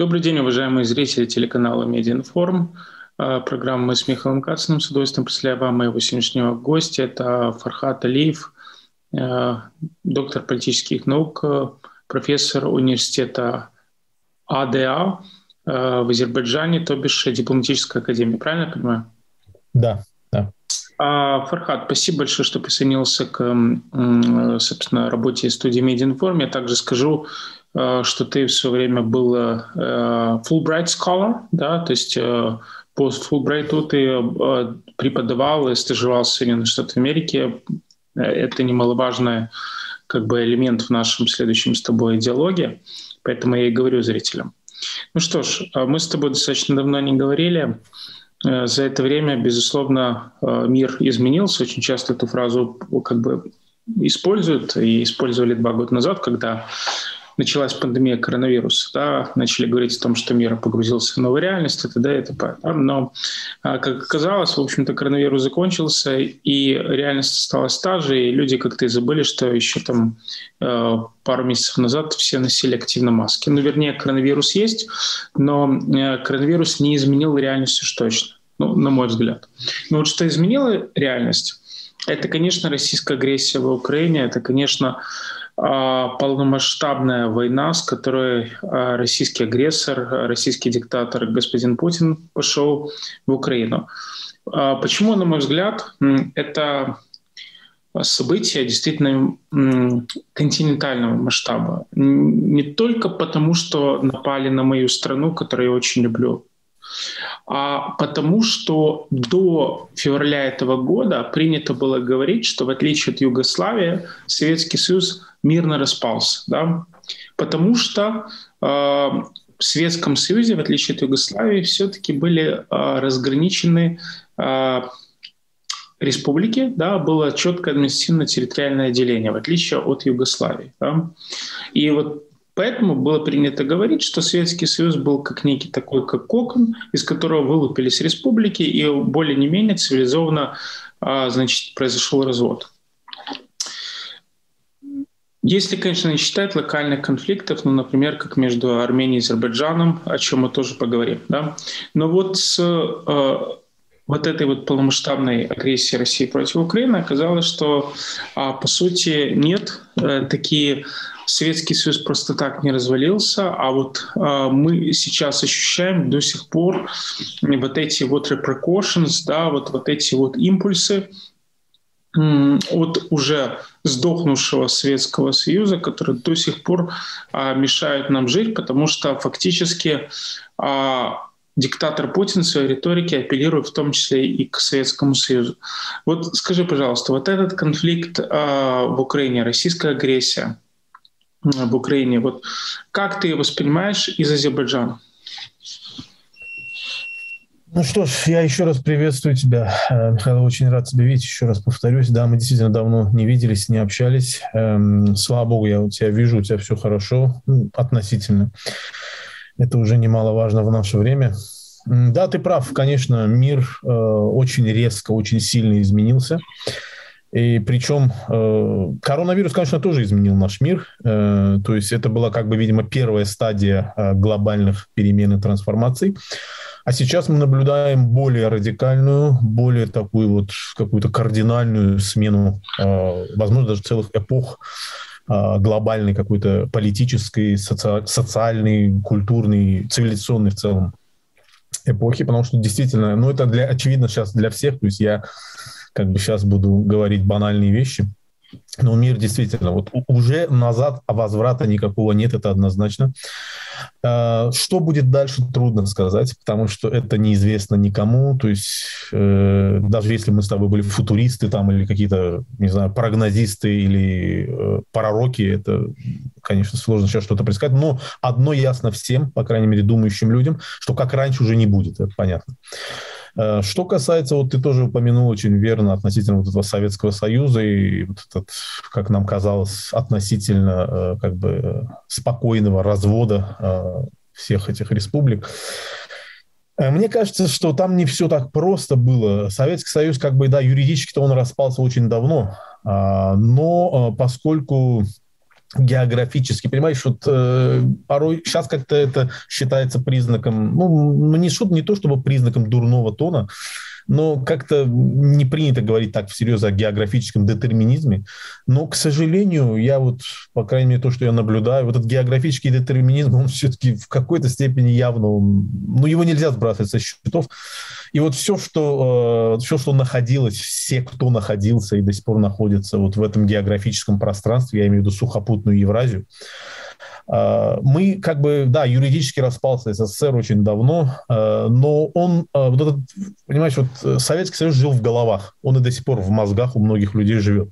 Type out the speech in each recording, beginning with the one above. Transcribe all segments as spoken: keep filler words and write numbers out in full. Добрый день, уважаемые зрители телеканала «Медиаинформ». Программа с Михаилом Кациным. С удовольствием представляю вам моего сегодняшнего гостя. Это Фархад Алиев, доктор политических наук, профессор университета АДА в Азербайджане, то бишь Дипломатической Академии. Правильно я понимаю? Да, да. Фархад, спасибо большое, что присоединился к, собственно, работе студии «Медиаинформ». Я также скажу, что ты все время был Fulbright Scholar, да, то есть по Fulbright'у ты преподавал и стажировался в Соединенных Штатах Америки. Это немаловажный как бы элемент в нашем следующем с тобой диалоге, поэтому я и говорю зрителям. Ну что ж, мы с тобой достаточно давно не говорили. За это время, безусловно, мир изменился. Очень часто эту фразу как бы используют и использовали два года назад, когда началась пандемия коронавируса, да, начали говорить о том, что мир погрузился в новую реальность, и т.д. и т.п. Но, как оказалось, в общем-то, коронавирус закончился, и реальность осталась та же, и люди как-то и забыли, что еще там пару месяцев назад все носили активно маски. Ну, вернее, коронавирус есть, но коронавирус не изменил реальность уж точно, ну, на мой взгляд. Но вот что изменило реальность, это, конечно, российская агрессия в Украине, это, конечно, полномасштабная война, с которой российский агрессор, российский диктатор господин Путин пошел в Украину. Почему, на мой взгляд, это событие действительно континентального масштаба? Не только потому, что напали на мою страну, которую я очень люблю, а потому что до февраля этого года принято было говорить, что в отличие от Югославии, Советский Союз мирно распался, да? Потому что э, в Советском Союзе, в отличие от Югославии, все-таки были э, разграничены э, республики, да, было четкое административно-территориальное деление, в отличие от Югославии. Да? И вот поэтому было принято говорить, что Советский Союз был как некий такой, как кокон, из которого вылупились республики, и более не менее цивилизованно, а, значит, произошел развод. Если, конечно, не считать локальных конфликтов, ну, например, как между Арменией и Азербайджаном, о чем мы тоже поговорим. Да? Но вот с э, вот этой вот полномасштабной агрессией России против Украины оказалось, что, э, по сути, нет э, такие... Советский Союз просто так не развалился, а вот э, мы сейчас ощущаем до сих пор вот эти вот repercussions, да, вот, вот эти вот импульсы э, от уже сдохнувшего Советского Союза, которые до сих пор э, мешают нам жить, потому что фактически э, диктатор Путин в своей риторике апеллирует в том числе и к Советскому Союзу. Вот скажи, пожалуйста, вот этот конфликт э, в Украине, российская агрессия в Украине. Вот как ты ее воспринимаешь из Азербайджана? Ну что ж, я еще раз приветствую тебя, Михаил, очень рад тебя видеть, еще раз повторюсь, да, мы действительно давно не виделись, не общались, слава богу, я у тебя вижу, у тебя все хорошо, ну, относительно, это уже немаловажно в наше время. Да, ты прав, конечно, мир очень резко, очень сильно изменился. И причем э, коронавирус, конечно, тоже изменил наш мир. Э, то есть это была, как бы, видимо, первая стадия э, глобальных перемен и трансформаций. А сейчас мы наблюдаем более радикальную, более такую вот какую-то кардинальную смену, э, возможно, даже целых эпох э, глобальной какой-то политической, соци- социальной, культурной, цивилизационной в целом эпохи. Потому что действительно, ну это для, очевидно сейчас для всех, то есть я... Как бы сейчас буду говорить банальные вещи, но мир действительно, вот уже назад, а возврата никакого нет, это однозначно. Что будет дальше, трудно сказать, потому что это неизвестно никому, то есть даже если мы с тобой были футуристы там или какие-то, не знаю, прогнозисты или пророки, это, конечно, сложно сейчас что-то предсказать, но одно ясно всем, по крайней мере, думающим людям, что как раньше уже не будет, это понятно. Что касается, вот ты тоже упомянул очень верно относительно вот этого Советского Союза и вот этот, как нам казалось, относительно как бы спокойного развода всех этих республик. Мне кажется, что там не все так просто было. Советский Союз, как бы, да, юридически-то он распался очень давно, но поскольку географически, понимаешь, вот, э, порой сейчас как-то это считается признаком, ну, не, шут, не то чтобы признаком дурного тона, но как-то не принято говорить так всерьез о географическом детерминизме. Но, к сожалению, я вот, по крайней мере, то, что я наблюдаю, вот этот географический детерминизм, он все-таки в какой-то степени явно, ну, его нельзя сбрасывать со счетов. И вот все, что, э, все, что находилось, все, кто находился и до сих пор находится вот в этом географическом пространстве, я имею в виду сухопутную Евразию, мы как бы, да, юридически распался СССР очень давно, но он, вот этот, понимаешь, вот Советский Союз жил в головах, он и до сих пор в мозгах у многих людей живет.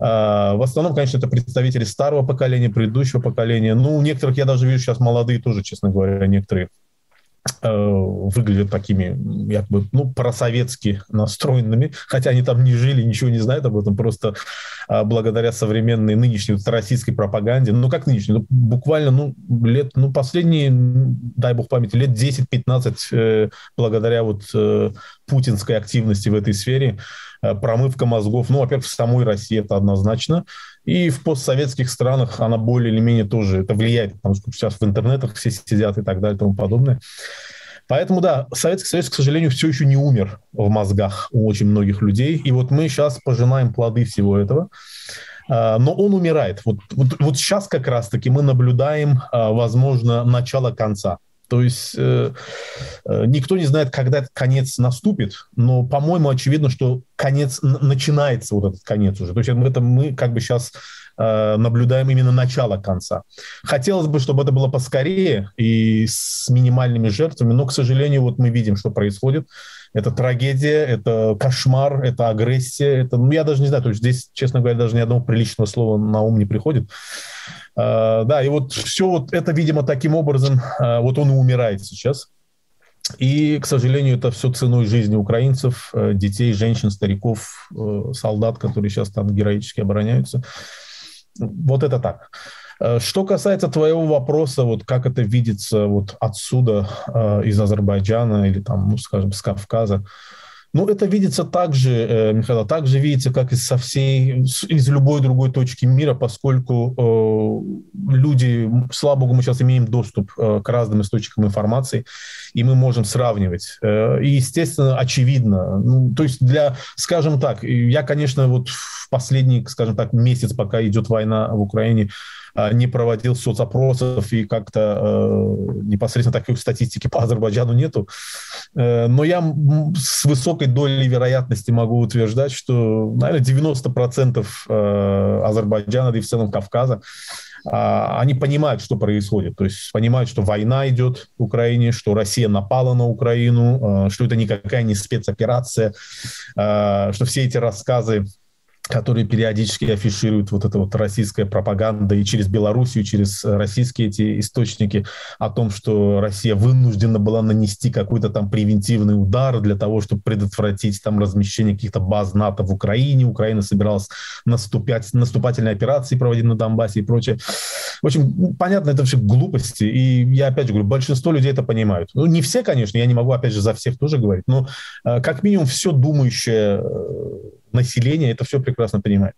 В основном, конечно, это представители старого поколения, предыдущего поколения, ну, у некоторых, я даже вижу сейчас молодые тоже, честно говоря, некоторые выглядят такими, как бы, ну, просоветски настроенными, хотя они там не жили, ничего не знают об этом, просто благодаря современной нынешней вот, российской пропаганде, ну, как нынешней, ну, буквально, ну, лет, ну, последние, дай бог памяти, лет десять-пятнадцать, э, благодаря вот э, путинской активности в этой сфере, э, промывка мозгов, ну, во-первых, в самой России это однозначно, и в постсоветских странах она более или менее тоже это влияет, потому что сейчас в интернетах все сидят и так далее и тому подобное. Поэтому, да, Советский Союз, к сожалению, все еще не умер в мозгах у очень многих людей. И вот мы сейчас пожинаем плоды всего этого. Но он умирает. Вот, вот, вот сейчас как раз-таки мы наблюдаем, возможно, начало конца. То есть э, никто не знает, когда этот конец наступит, но, по-моему, очевидно, что конец начинается, вот этот конец уже. То есть это мы как бы сейчас э, наблюдаем именно начало конца. Хотелось бы, чтобы это было поскорее и с минимальными жертвами, но, к сожалению, вот мы видим, что происходит. Это трагедия, это кошмар, это агрессия. Это, ну, я даже не знаю, то есть здесь, честно говоря, даже ни одного приличного слова на ум не приходит. Uh, да, и вот все вот это, видимо, таким образом, uh, вот он и умирает сейчас. И, к сожалению, это все ценой жизни украинцев, uh, детей, женщин, стариков, uh, солдат, которые сейчас там героически обороняются. Вот это так. Uh, что касается твоего вопроса, вот как это видится вот отсюда, uh, из Азербайджана или там, ну, скажем, с Кавказа, ну, это видится так же, Михаил, так же видится, как и со всей, из любой другой точки мира, поскольку э, люди, слава богу, мы сейчас имеем доступ э, к разным источникам информации, и мы можем сравнивать. Э, и, естественно, очевидно. Ну, то есть, для, скажем так, я, конечно, вот в последний, скажем так, месяц, пока идет война в Украине, не проводил соцопросов и как-то э, непосредственно такой статистики по Азербайджану нету. Э, но я с высокой долей вероятности могу утверждать, что, наверное, девяносто процентов э, Азербайджана, да и в целом Кавказа, э, они понимают, что происходит. То есть понимают, что война идет в Украине, что Россия напала на Украину, э, что это никакая не спецоперация, э, что все эти рассказы, которые периодически афишируют вот эта вот российская пропаганда и через Белоруссию, и через российские эти источники о том, что Россия вынуждена была нанести какой-то там превентивный удар для того, чтобы предотвратить там размещение каких-то баз НАТО в Украине. Украина собиралась наступать, наступательные операции проводить на Донбассе и прочее. В общем, понятно, это вообще глупости. И я опять же говорю, большинство людей это понимают. Ну, не все, конечно, я не могу опять же за всех тоже говорить, но э, как минимум все думающее э, население это все прекрасно понимает.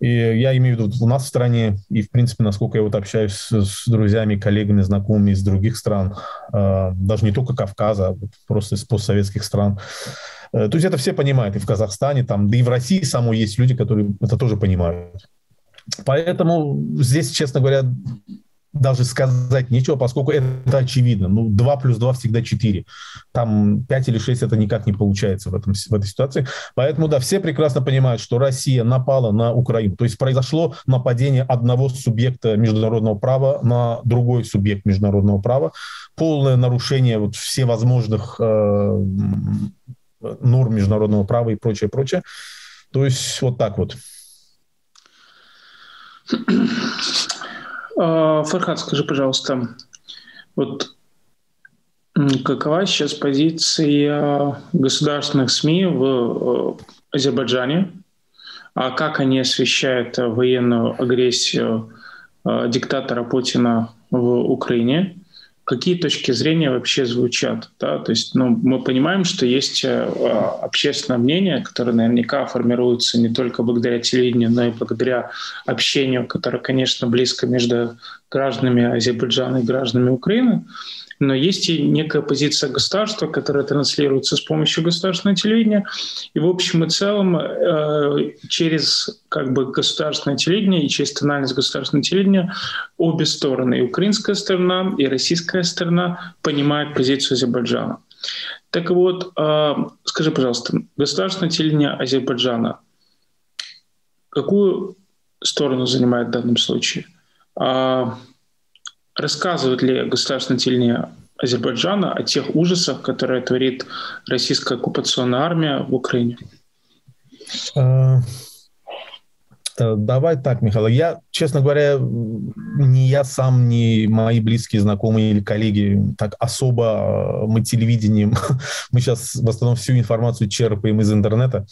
И я имею в виду у нас в стране, и, в принципе, насколько я вот общаюсь с, с друзьями, коллегами, знакомыми из других стран, э, даже не только Кавказа, а вот просто из постсоветских стран. Э, то есть это все понимают, и в Казахстане, там, да и в России самой есть люди, которые это тоже понимают. Поэтому здесь, честно говоря, даже сказать нечего, поскольку это очевидно. Ну, два плюс два всегда четыре. Там пять или шесть это никак не получается в, этом, в этой ситуации. Поэтому, да, все прекрасно понимают, что Россия напала на Украину. То есть произошло нападение одного субъекта международного права на другой субъект международного права. Полное нарушение вот всевозможных э, норм международного права и прочее, прочее. То есть вот так вот. Фархад, скажи, пожалуйста, вот какова сейчас позиция государственных СМИ в Азербайджане? А как они освещают военную агрессию диктатора Путина в Украине? какие точки зрения вообще звучат. Да? То есть, ну, мы понимаем, что есть общественное мнение, которое наверняка формируется не только благодаря телевидению, но и благодаря общению, которое, конечно, близко между гражданами Азербайджана и гражданами Украины. Но есть и некая позиция государства, которая транслируется с помощью государственного телевидения. И в общем и целом через как бы, государственное телевидение и через тональность государственного телевидения обе стороны, и украинская сторона, и российская сторона, понимают позицию Азербайджана. Так вот, скажи, пожалуйста, государственное телевидение Азербайджана какую сторону занимает в данном случае? Рассказывает ли государственное телевидение Азербайджана о тех ужасах, которые творит российская оккупационная армия в Украине? Давай так, Михаил. Я, честно говоря, ни я сам, ни мои близкие, знакомые или коллеги, так особо мы телевидением, мы сейчас в основном всю информацию черпаем из интернета,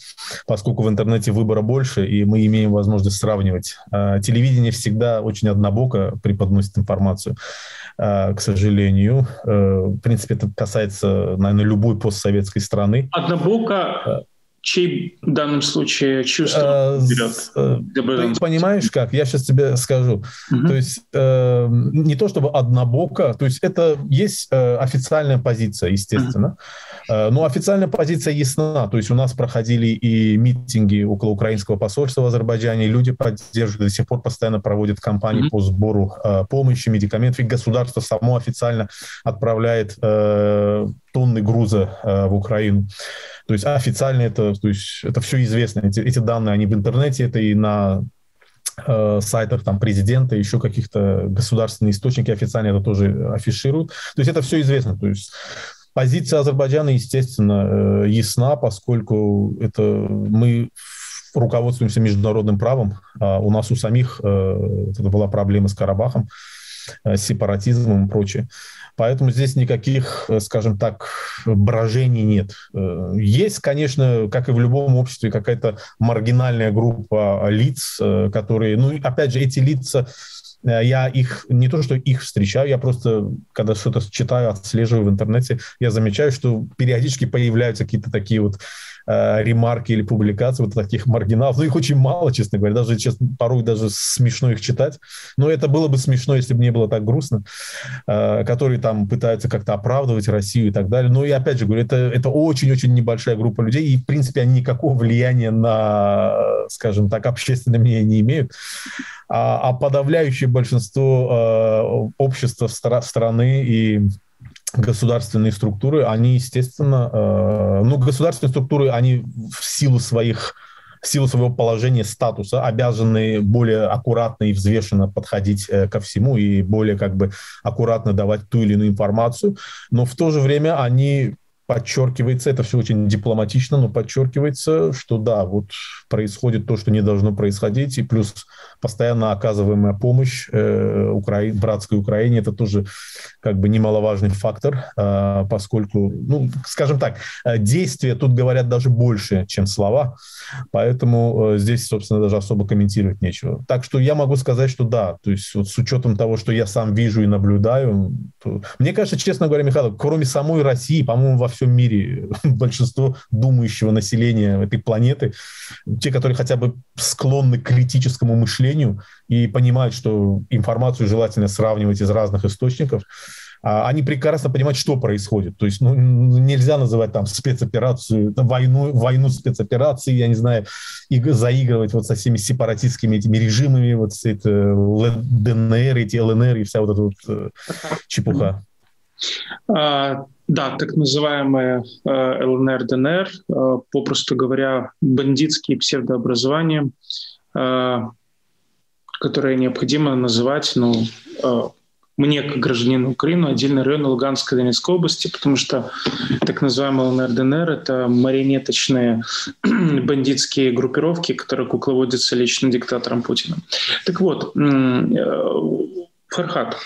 поскольку в интернете выбора больше, и мы имеем возможность сравнивать. Телевидение всегда очень однобоко преподносит информацию, к сожалению. В принципе, это касается, наверное, любой постсоветской страны. Однобоко... Чей в данном случае чувство берет? Ты понимаешь как? Я сейчас тебе скажу. Uh-huh. То есть э, не то чтобы однобоко, то есть это есть э, официальная позиция, естественно. Uh-huh. э, но официальная позиция ясна. То есть у нас проходили и митинги около украинского посольства в Азербайджане, люди поддерживают, до сих пор постоянно проводят кампании uh-huh. по сбору э, помощи, медикаментов. И государство само официально отправляет э, тонны груза э, в Украину. То есть официально это, то есть это все известно. Эти, эти данные, они в интернете, это и на э, сайтах там, президента, еще каких-то государственных источников официально это тоже афишируют. То есть это все известно. То есть позиция Азербайджана, естественно, э, ясна, поскольку это мы руководствуемся международным правом. А у нас у самих э, это была проблема с Карабахом, э, сепаратизмом и прочее. Поэтому здесь никаких, скажем так, брожений нет. Есть, конечно, как и в любом обществе, какая-то маргинальная группа лиц, которые... Ну, опять же, эти лица, я их... Не то, что их встречаю, я просто, когда что-то читаю, отслеживаю в интернете, я замечаю, что периодически появляются какие-то такие вот э, ремарки или публикации вот таких маргиналов. Ну, их очень мало, честно говоря. Даже, честно, порой даже смешно их читать. Но это было бы смешно, если бы не было так грустно. Э, которые там пытаются как-то оправдывать Россию и так далее. Но и опять же говорю, это, это очень-очень небольшая группа людей. И, в принципе, они никакого влияния на, скажем так, общественное мнение не имеют. А, а подавляющее большинство э, общества стра- страны и государственные структуры, они, естественно, э, ну, государственные структуры, они в силу своих, в силу своего положения, статуса, обязаны более аккуратно и взвешенно подходить э, ко всему и более, как бы, аккуратно давать ту или иную информацию, но в то же время они... Подчеркивается, это все очень дипломатично, но подчеркивается, что да, вот происходит то, что не должно происходить, и плюс постоянно оказываемая помощь э, Укра... братской Украине, это тоже как бы немаловажный фактор, э, поскольку, ну, скажем так, действия тут говорят даже больше, чем слова, поэтому э, здесь, собственно, даже особо комментировать нечего. Так что я могу сказать, что да, то есть вот с учетом того, что я сам вижу и наблюдаю, то... мне кажется, честно говоря, Михаил, кроме самой России, по-моему, во всем всем мире большинство думающего населения этой планеты, те, которые хотя бы склонны к критическому мышлению и понимают, что информацию желательно сравнивать из разных источников, они прекрасно понимают, что происходит. То есть ну, нельзя называть там спецоперацию, войну, войну спецоперации, я не знаю, и заигрывать вот со всеми сепаратистскими этими режимами, вот с этой ДНР, эти ЛНР и вся вот эта вот чепуха. Да, так называемые ЛНР, ДНР, попросту говоря, бандитские псевдообразования, которые необходимо называть, ну, мне, как гражданину Украины, отдельный район Луганской и Донецкой области, потому что так называемые ЛНР, ДНР – это марионеточные бандитские группировки, которые кукловодятся лично диктатором Путиным. Так вот, Фархад,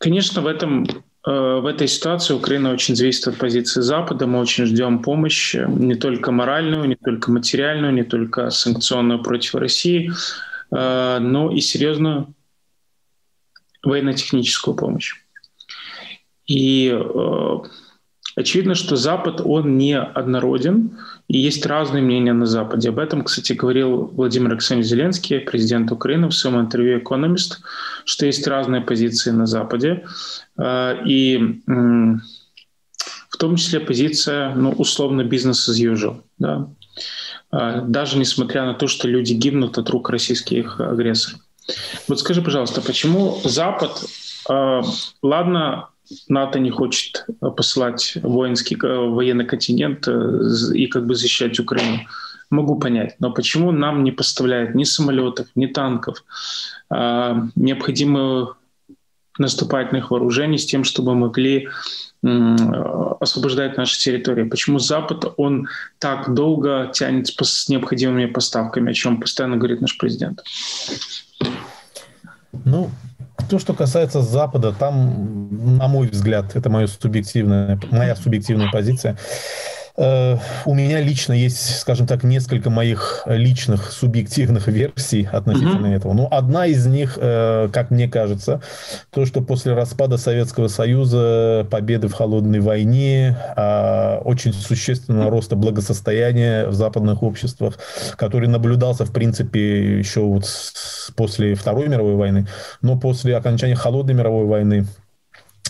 конечно, в этом... В этой ситуации Украина очень зависит от позиции Запада. Мы очень ждем помощи, не только моральную, не только материальную, не только санкционную против России, но и серьезную военно-техническую помощь. И э, очевидно, что Запад, он не однороден, и есть разные мнения на Западе. Об этом, кстати, говорил Владимир Александрович Зеленский, президент Украины, в своем интервью «Экономист», что есть разные позиции на Западе, э, и э, в том числе позиция, ну, условно, «бизнес as usual», да? э, даже несмотря на то, что люди гибнут от рук российских агрессоров. Вот скажи, пожалуйста, почему Запад, э, ладно, НАТО не хочет посылать воинский, военный контингент и как бы защищать Украину. Могу понять, но почему нам не поставляют ни самолетов, ни танков, необходимых наступательных вооружений с тем, чтобы могли освобождать наши территории? Почему Запад, он так долго тянет с необходимыми поставками, о чем постоянно говорит наш президент? Ну... То, что касается Запада, там, на мой взгляд, это моя субъективная, моя субъективная позиция. У меня лично есть, скажем так, несколько моих личных субъективных версий относительно mm-hmm. этого. Но одна из них, как мне кажется, то, что после распада Советского Союза, победы в Холодной войне, очень существенного роста благосостояния в западных обществах, который наблюдался, в принципе, еще вот после Второй мировой войны, но после окончания Холодной мировой войны,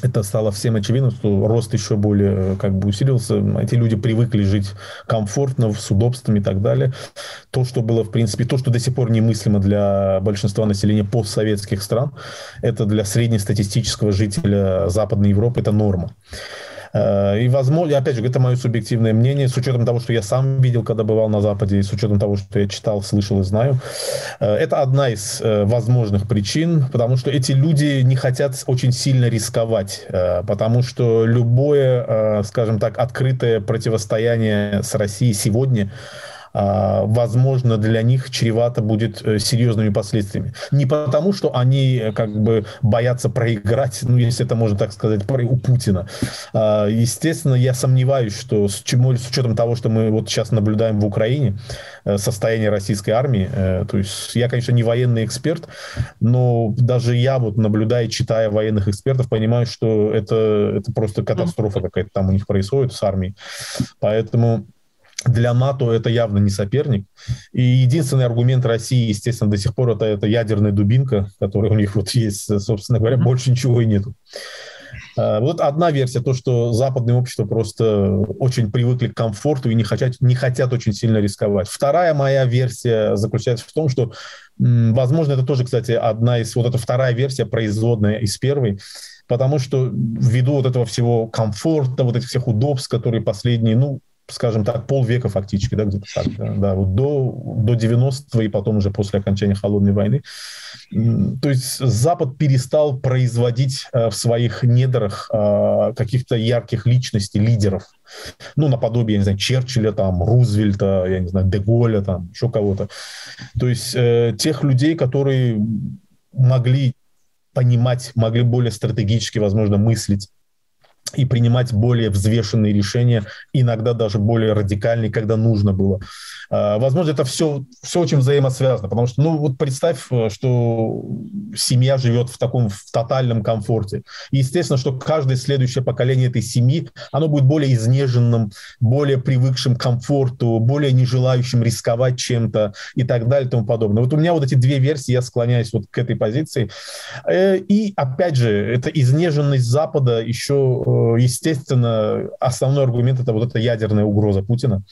это стало всем очевидно, что рост еще более как бы усилился. Эти люди привыкли жить комфортно, с удобством и так далее. То, что было, в принципе, то, что до сих пор немыслимо для большинства населения постсоветских стран, это для среднестатистического жителя Западной Европы это норма. И, возможно, опять же, это мое субъективное мнение, с учетом того, что я сам видел, когда бывал на Западе, и с учетом того, что я читал, слышал и знаю. Это одна из возможных причин, потому что эти люди не хотят очень сильно рисковать, потому что любое, скажем так, открытое противостояние с Россией сегодня, возможно, для них чревато будет серьезными последствиями. Не потому, что они как бы боятся проиграть, ну, если это можно так сказать, у Путина. Естественно, я сомневаюсь, что с, чем, с учетом того, что мы вот сейчас наблюдаем в Украине, состояние российской армии, то есть я, конечно, не военный эксперт, но даже я, вот наблюдая, читая военных экспертов, понимаю, что это, это просто катастрофа какая-то там у них происходит с армией. Поэтому... Для НАТО это явно не соперник. И единственный аргумент России, естественно, до сих пор это, это ядерная дубинка, которая у них вот есть, собственно говоря, больше ничего и нету. Вот одна версия, то, что западные общества просто очень привыкли к комфорту и не хотят, не хотят очень сильно рисковать. Вторая моя версия заключается в том, что, возможно, это тоже, кстати, одна из, вот эта вторая версия, производная из первой, потому что ввиду вот этого всего комфорта, вот этих всех удобств, которые последние, ну, скажем так, полвека фактически, да, где-то так, да, да, вот до, до девяностого и потом уже после окончания Холодной войны. То есть Запад перестал производить в своих недрах каких-то ярких личностей, лидеров. Ну, наподобие, я не знаю, Черчилля, там, Рузвельта, я не знаю, де Голля, там, еще кого-то. То есть тех людей, которые могли понимать, могли более стратегически, возможно, мыслить, и принимать более взвешенные решения, иногда даже более радикальные, когда нужно было. Возможно, это все, все очень взаимосвязано, потому что, ну, вот представь, что семья живет в таком в тотальном комфорте. И естественно, что каждое следующее поколение этой семьи, оно будет более изнеженным, более привыкшим к комфорту, более нежелающим рисковать чем-то и так далее и тому подобное. Вот у меня вот эти две версии, я склоняюсь вот к этой позиции. И, опять же, эта изнеженность Запада еще, естественно, основной аргумент – это вот эта ядерная угроза Путина,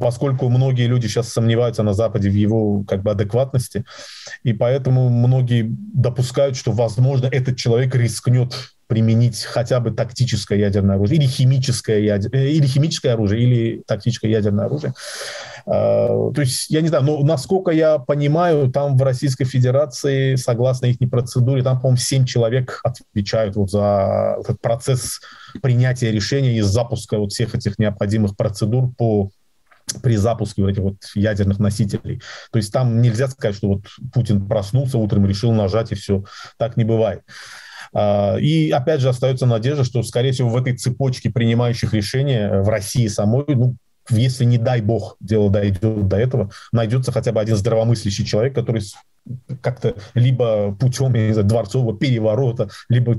поскольку многие Многие люди сейчас сомневаются на Западе в его как бы адекватности, и поэтому многие допускают, что, возможно, этот человек рискнет применить хотя бы тактическое ядерное оружие, или химическое, ядер... или химическое оружие, или тактическое ядерное оружие. То есть, я не знаю, но насколько я понимаю, там в Российской Федерации, согласно их процедуре, там, по-моему, семь человек отвечают вот за этот процесс принятия решения и запуска вот всех этих необходимых процедур по... при запуске вот этих вот ядерных носителей. То есть там нельзя сказать, что вот Путин проснулся утром, решил нажать, и все. Так не бывает. И опять же остается надежда, что, скорее всего, в этой цепочке принимающих решения в России самой, ну, если, не дай бог, дело дойдет до этого, найдется хотя бы один здравомыслящий человек, который как-то либо путем дворцового переворота, либо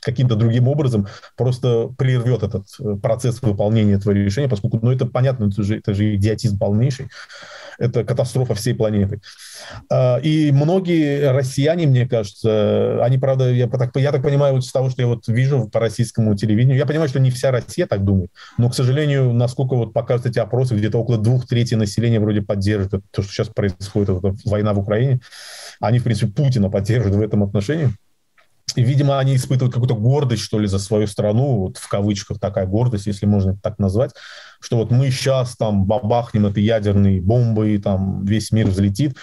каким-то другим образом просто прервет этот процесс выполнения этого решения, поскольку, ну, это понятно, это же, это же идиотизм полнейший, это катастрофа всей планеты. И многие россияне, мне кажется, они, правда, я так, я так понимаю, вот с того, что я вот вижу по российскому телевидению, я понимаю, что не вся Россия так думает, но, к сожалению, насколько вот показывают эти опросы, где-то около двух третей населения вроде поддерживает то, что сейчас происходит, вот эта война в Украине, они, в принципе, Путина поддерживают в этом отношении. И, видимо, они испытывают какую-то гордость, что ли, за свою страну, вот в кавычках такая гордость, если можно это так назвать, что вот мы сейчас там бабахнем этой ядерной бомбой, там весь мир взлетит,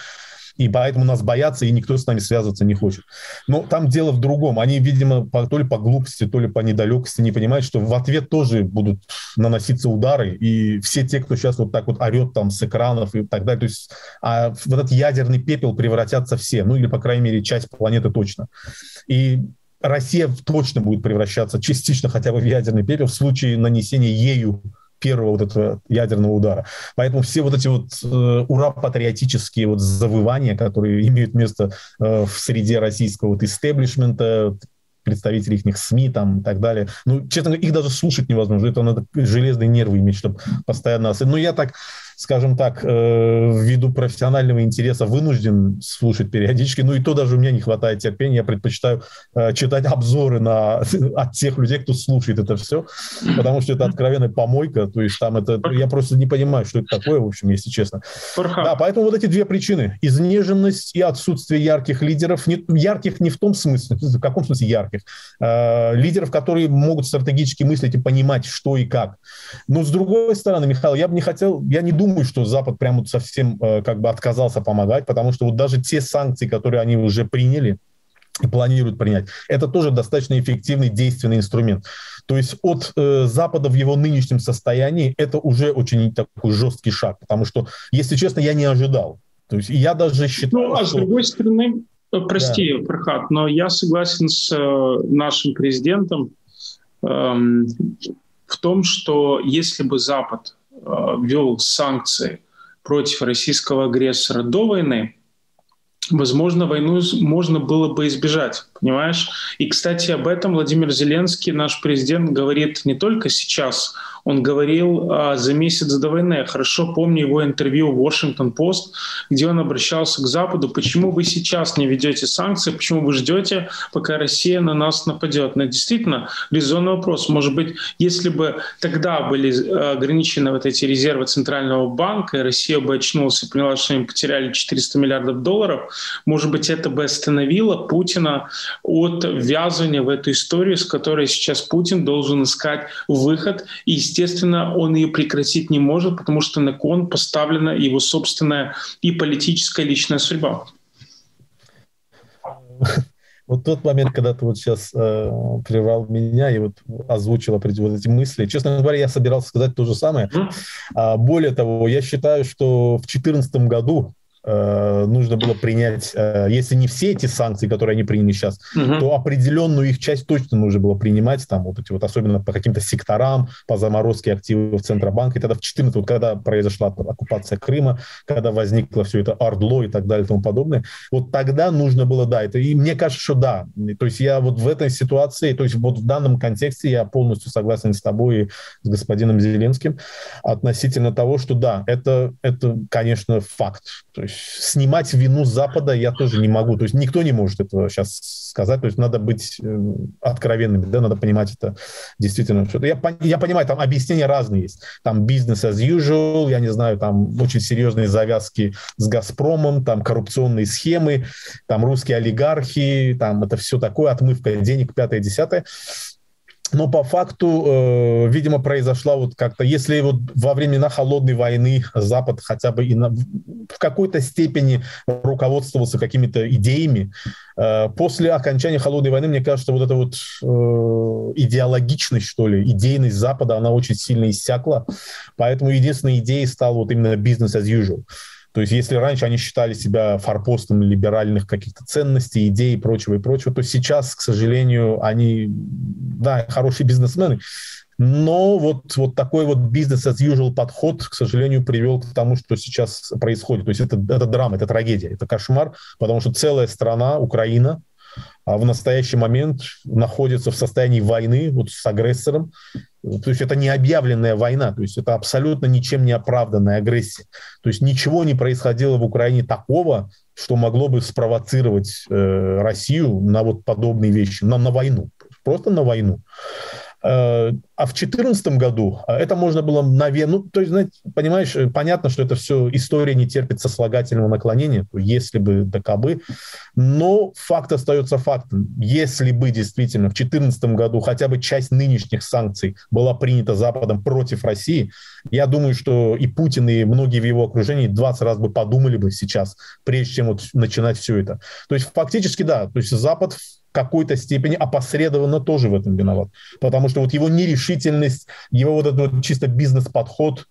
и поэтому нас боятся, и никто с нами связываться не хочет. Но там дело в другом. Они, видимо, по, то ли по глупости, то ли по недалекости не понимают, что в ответ тоже будут наноситься удары, и все те, кто сейчас вот так вот орет там с экранов и так далее, то есть а в этот ядерный пепел превратятся все, ну или, по крайней мере, часть планеты точно. И Россия точно будет превращаться частично хотя бы в ядерный пепел в случае нанесения ею первого вот этого ядерного удара. Поэтому все вот эти вот э, ура-патриотические вот завывания, которые имеют место э, в среде российского вот истеблишмента, представителей их СМИ там и так далее. Ну, честно говоря, их даже слушать невозможно. Это надо железные нервы иметь, чтобы постоянно... Ну, я так, скажем так, э, ввиду профессионального интереса вынужден слушать периодически. Ну, и то даже у меня не хватает терпения. Я предпочитаю э, читать обзоры на, от тех людей, кто слушает это все, потому что это откровенная помойка. То есть там это... Я просто не понимаю, что это такое, в общем, если честно. Да, поэтому вот эти две причины. Изнеженность и отсутствие ярких лидеров. Не, ярких не в том смысле, в каком смысле ярких, лидеров, которые могут стратегически мыслить и понимать, что и как. Но с другой стороны, Михаил, я бы не хотел, я не думаю, что Запад прямо совсем как бы отказался помогать, потому что вот даже те санкции, которые они уже приняли и планируют принять, это тоже достаточно эффективный, действенный инструмент. То есть от э, Запада в его нынешнем состоянии это уже очень такой жесткий шаг, потому что, если честно, я не ожидал. То есть я даже считал, ну, а с другой что... стороны... Прости, да. Фархад, но я согласен с э, нашим президентом э, в том, что если бы Запад э, ввел санкции против российского агрессора до войны, возможно, войну можно было бы избежать, понимаешь? И, кстати, об этом Владимир Зеленский, наш президент, говорит не только сейчас, он говорил а, за месяц до войны. Я хорошо помню его интервью в Вашингтон Пост, где он обращался к Западу: почему вы сейчас не ведете санкции, почему вы ждете, пока Россия на нас нападет? Но действительно, резонный вопрос. Может быть, если бы тогда были ограничены вот эти резервы Центрального банка, и Россия бы очнулась и поняла, что они потеряли четыреста миллиардов долларов, может быть, это бы остановило Путина от ввязывания в эту историю, с которой сейчас Путин должен искать выход. И, естественно, он ее прекратить не может, потому что на кон поставлена его собственная и политическая личная судьба. Вот тот момент, когда ты вот сейчас э, прервал меня и вот озвучил вот эти мысли. Честно говоря, я собирался сказать то же самое. А более того, я считаю, что в две тысячи четырнадцатом году нужно было принять, если не все эти санкции, которые они приняли сейчас, угу. то определенную их часть точно нужно было принимать, там, вот эти вот, особенно по каким-то секторам, по заморозке активов Центробанка. И тогда в две тысячи четырнадцатом, вот, когда произошла оккупация Крыма, когда возникло все это Ордло и так далее и тому подобное, вот тогда нужно было, да, это, и мне кажется, что да. То есть я вот в этой ситуации, то есть вот в данном контексте я полностью согласен с тобой и с господином Зеленским относительно того, что да, это, это конечно, факт. То есть снимать вину с Запада я тоже не могу. То есть никто не может этого сейчас сказать. То есть надо быть откровенными, да, надо понимать это действительно. Я, я понимаю, там объяснения разные есть. Там business as usual, я не знаю, там очень серьезные завязки с Газпромом, там коррупционные схемы, там русские олигархи, там это все такое, отмывка денег, пятое, десятое. Но по факту, э, видимо, произошла вот как-то, если вот во времена Холодной войны Запад хотя бы и на, в какой-то степени руководствовался какими-то идеями, э, после окончания Холодной войны, мне кажется, вот эта вот э, идеологичность, что ли, идейность Запада, она очень сильно иссякла. Поэтому единственной идеей стал вот именно business as usual. То есть если раньше они считали себя форпостом либеральных каких-то ценностей, идей и прочего, и прочего, то сейчас, к сожалению, они, да, хорошие бизнесмены, Но вот, вот такой вот business as usual подход, к сожалению, привел к тому, что сейчас происходит. То есть это, это драма, это трагедия, это кошмар, потому что целая страна, Украина, в настоящий момент находится в состоянии войны вот с агрессором. То есть это необъявленная война, то есть это абсолютно ничем не оправданная агрессия. То есть ничего не происходило в Украине такого, что могло бы спровоцировать э, Россию на вот подобные вещи, на, на войну, просто на войну. Э, а в две тысячи четырнадцатом году это можно было, наверное, ну, то есть, знаете, понимаешь, понятно, что это все, история не терпит сослагательного наклонения, если бы, да кабы, но факт остается фактом. Если бы действительно в две тысячи четырнадцатом году хотя бы часть нынешних санкций была принята Западом против России, я думаю, что и Путин, и многие в его окружении двадцать раз бы подумали бы сейчас, прежде чем вот начинать все это. То есть фактически, да, то есть Запад в какой-то степени опосредованно тоже в этом виноват. Потому что вот его нерешительность, его вот этот вот чисто бизнес-подход,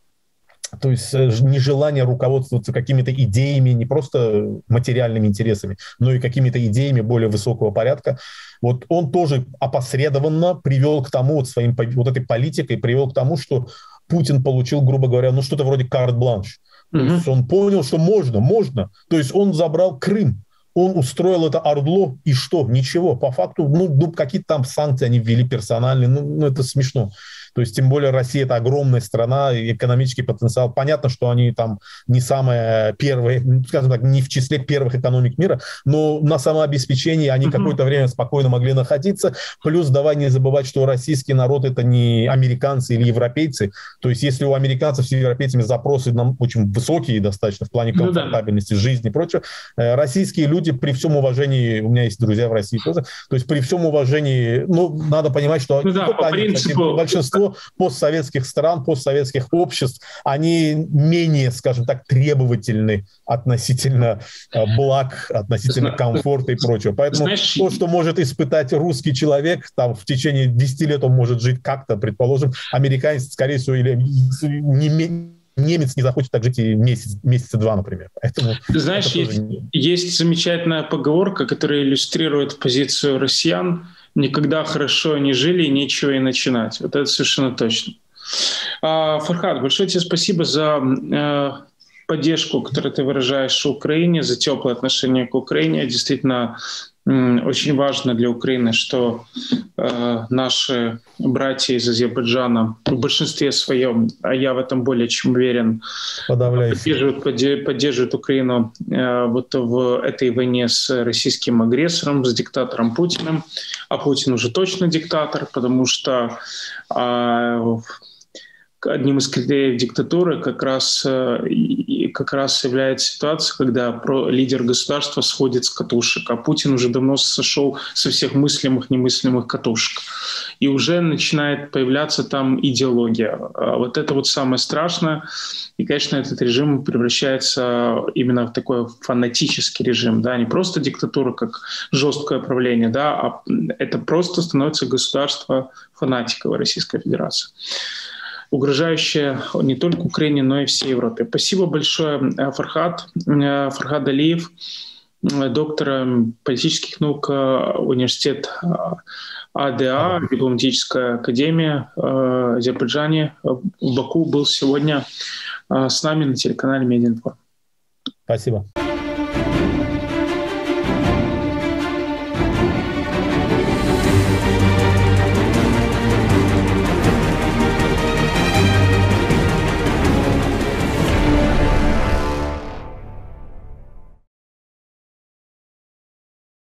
то есть нежелание руководствоваться какими-то идеями, не просто материальными интересами, но и какими-то идеями более высокого порядка, вот он тоже опосредованно привел к тому, вот, своим, вот этой политикой привел к тому, что Путин получил, грубо говоря, ну что-то вроде карт-бланш. То есть он понял, что можно, можно. То есть он забрал Крым, он устроил это Ордло, и что? Ничего. По факту, ну, ну какие-то там санкции они ввели персональные, ну, ну это смешно. То есть тем более Россия – это огромная страна, экономический потенциал. Понятно, что они там не самые первые, скажем так, не в числе первых экономик мира, но на самообеспечении они mm-hmm. какое-то время спокойно могли находиться. Плюс давай не забывать, что российский народ – это не американцы или европейцы. То есть если у американцев с европейцами запросы нам очень высокие достаточно в плане комфортабельности, mm-hmm. жизни и прочего, российские люди при всем уважении, у меня есть друзья в России тоже, то есть при всем уважении, ну, надо понимать, что mm-hmm. да, по принципу... большинство постсоветских стран, постсоветских обществ, они менее, скажем так, требовательны относительно благ, относительно комфорта и прочего. Поэтому Знаешь... то, что может испытать русский человек, там в течение десяти лет он может жить как-то, предположим, американец, скорее всего, или не менее... Немец не захочет так жить и месяц, месяца два, например. Поэтому Знаешь, есть, тоже... есть замечательная поговорка, которая иллюстрирует позицию россиян. Никогда хорошо не жили, и нечего и начинать. Вот это совершенно точно. Фархад, большое тебе спасибо за поддержку, которую ты выражаешь Украине, за теплое отношение к Украине. Действительно, очень важно для Украины, что э, наши братья из Азербайджана в большинстве своем, а я в этом более чем уверен, поддерживают, поддерживают Украину э, вот в этой войне с российским агрессором, с диктатором Путиным. А Путин уже точно диктатор, потому что э, одним из критериев диктатуры как раз, как раз является ситуация, когда лидер государства сходит с катушек, а Путин уже давно сошел со всех мыслимых, немыслимых катушек. И уже начинает появляться там идеология. Вот это вот самое страшное. И, конечно, этот режим превращается именно в такой фанатический режим. Да? Не просто диктатура, как жесткое правление, да? А это просто становится государство фанатиков Российской Федерации, угрожающая не только Украине, но и всей Европе. Спасибо большое, Фархад. Фархад Алиев, доктор политических наук, университет АДА, Дипломатическая Академия в Азербайджане, в Баку, был сегодня с нами на телеканале Медиаинформ. Спасибо.